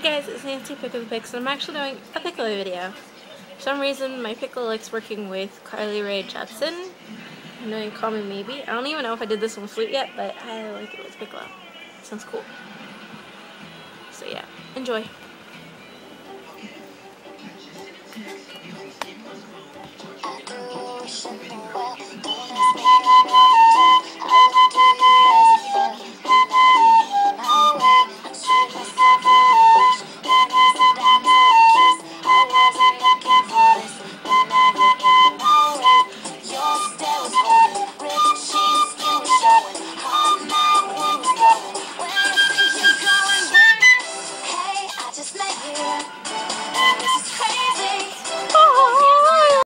Hey guys, it's Nancy Pick of the Picks, and I'm actually doing a piccolo video. For some reason, my piccolo likes working with Carly Rae Jepsen. I know you call me maybe. I don't even know if I did this one flute yet, but I like it with piccolo. Sounds cool. So yeah, enjoy.